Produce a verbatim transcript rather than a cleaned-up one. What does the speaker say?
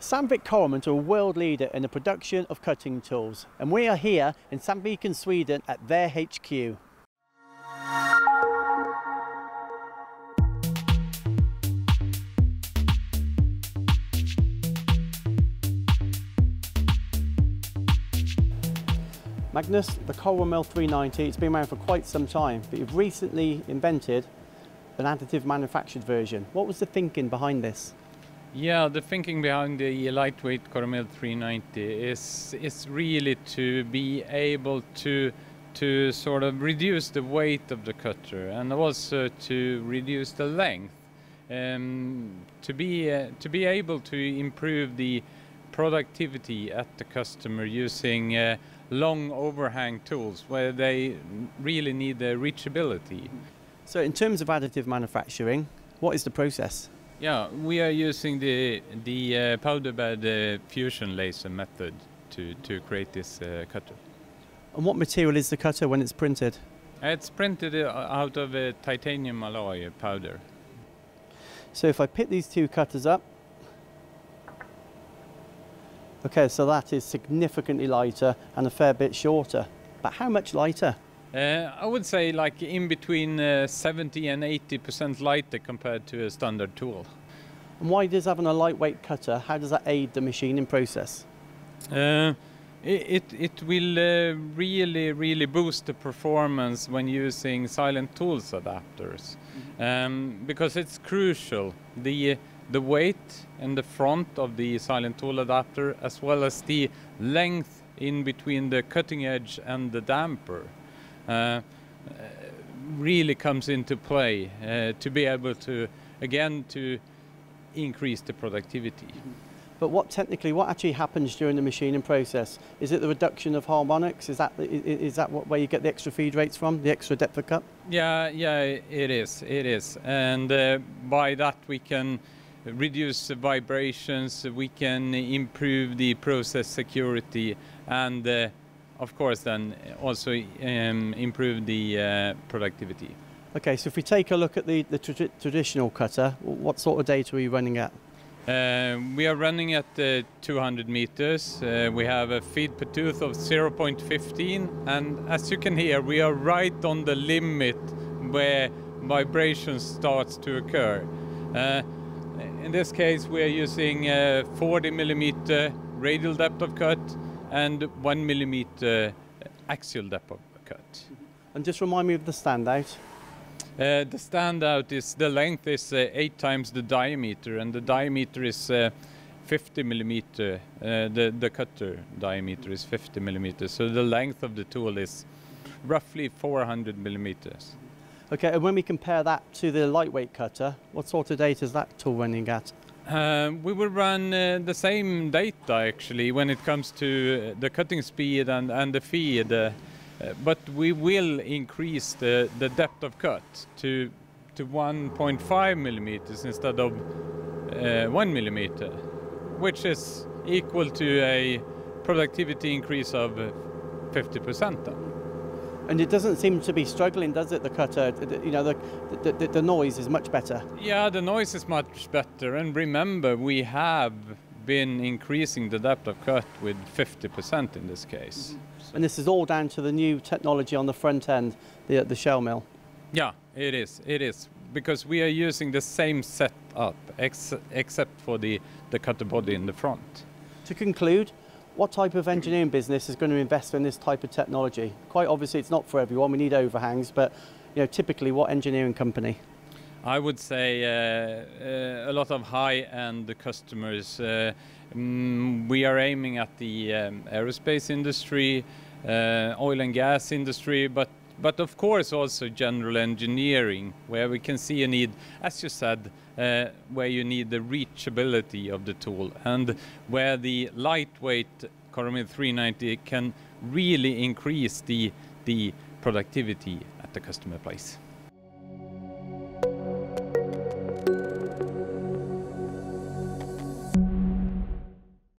Sandvik Coromant are a world leader in the production of cutting tools, and we are here in Sandvik in Sweden at their H Q. Magnus, the CoroMill three ninety, it's been around for quite some time, but you've recently invented an additive manufactured version. What was the thinking behind this? Yeah, the thinking behind the lightweight CoroMill three ninety is is really to be able to to sort of reduce the weight of the cutter and also to reduce the length, um, to be uh, to be able to improve the productivity at the customer using uh, long overhang tools where they really need the reachability. So in terms of additive manufacturing, what is the process? Yeah, we are using the, the uh, powder bed uh, fusion laser method to, to create this uh, cutter. And what material is the cutter when it's printed? It's printed out of a titanium alloy powder. So if I pick these two cutters up, okay, so that is significantly lighter and a fair bit shorter. But how much lighter? Uh, I would say like in between uh, seventy and eighty percent lighter compared to a standard tool. And why does having a lightweight cutter, how does that aid the machining process? Uh, it, it will uh, really, really boost the performance when using silent tools adapters. Mm-hmm. um, because it's crucial, the, the weight in the front of the silent tool adapter as well as the length in between the cutting edge and the damper. Uh, really comes into play uh, to be able to, again, to increase the productivity. But what technically, what actually happens during the machining process? Is it the reduction of harmonics? Is that is that what, where you get the extra feed rates from, the extra depth of cut? Yeah, yeah, it is, it is. And uh, by that we can reduce the vibrations, we can improve the process security and uh, of course, then also um, improve the uh, productivity. Okay, so if we take a look at the, the tra traditional cutter, what sort of data are you running at? Uh, we are running at uh, two hundred meters. Uh, we have a feed per tooth of zero point one five, and as you can hear, we are right on the limit where vibration starts to occur. Uh, in this case, we are using uh, forty millimeter radial depth of cut, and one millimeter axial depth of cut. And just remind me of the standout. Uh, the standout is the length is uh, eight times the diameter, and the diameter is uh, fifty millimeter. Uh, the the cutter diameter is fifty millimeters, so the length of the tool is roughly four hundred millimeters. Okay, and when we compare that to the lightweight cutter, what sort of data is that tool running at? Uh, we will run uh, the same data actually when it comes to uh, the cutting speed and, and the feed, uh, uh, but we will increase the, the depth of cut to, to one point five millimeters instead of uh, one millimeter, which is equal to a productivity increase of fifty percent then. And it doesn't seem to be struggling, does it, the cutter? You know, the, the, the noise is much better. Yeah, the noise is much better. And remember, we have been increasing the depth of cut with fifty percent in this case. So. And this is all down to the new technology on the front end, the, the shell mill. Yeah, it is, it is. Because we are using the same setup, ex except for the, the cutter body in the front. To conclude, what type of engineering business is going to invest in this type of technology? Quite obviously it's not for everyone, we need overhangs, but you know, typically what engineering company? I would say uh, uh, a lot of high-end customers. Uh, mm, we are aiming at the um, aerospace industry, uh, oil and gas industry, but, but of course also general engineering, where we can see a need, as you said, Uh, where you need the reachability of the tool and where the lightweight CoroMill three ninety can really increase the, the productivity at the customer place.